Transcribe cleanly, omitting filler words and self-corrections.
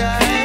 side.